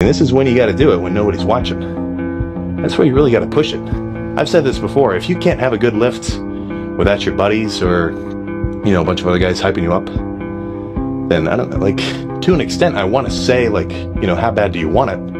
And this is when you got to do it, when nobody's watching. That's where you really got to push it. I've said this before, if you can't have a good lift without your buddies or, you know, a bunch of other guys hyping you up, then I don't know, like, to an extent I want to say, like, you know, how bad do you want it?